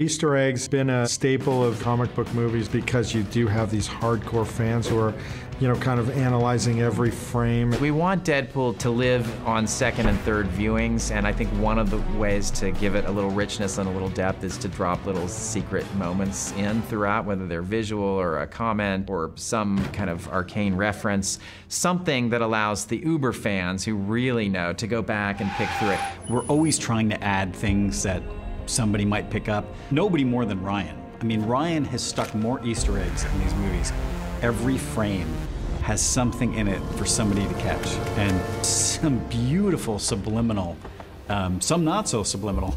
Easter eggs have been a staple of comic book movies because you do have these hardcore fans who are, you know, kind of analyzing every frame. We want Deadpool to live on second and third viewings, and I think one of the ways to give it a little richness and a little depth is to drop little secret moments in throughout, whether they're visual or a comment or some kind of arcane reference, something that allows the uber fans who really know to go back and pick through it. We're always trying to add things that somebody might pick up. Nobody more than Ryan. I mean, Ryan has stuck more Easter eggs in these movies. Every frame has something in it for somebody to catch, and some beautiful subliminal, some not so subliminal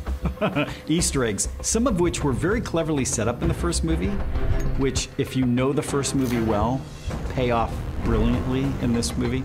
Easter eggs, some of which were very cleverly set up in the first movie, which, if you know the first movie well, pay off brilliantly in this movie.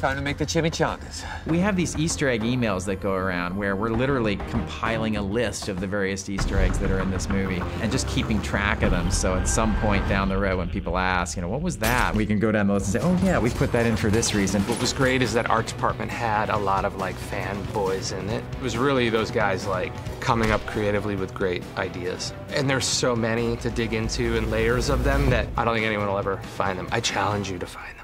Time to make the chimichangas. We have these Easter egg emails that go around where we're literally compiling a list of the various Easter eggs that are in this movie and just keeping track of them, so at some point down the road when people ask, you know, what was that? We can go down the list and say, oh yeah, we put that in for this reason. What was great is that our department had a lot of like fanboys in it. It was really those guys like coming up creatively with great ideas. And there's so many to dig into and layers of them that I don't think anyone will ever find them. I challenge you to find them.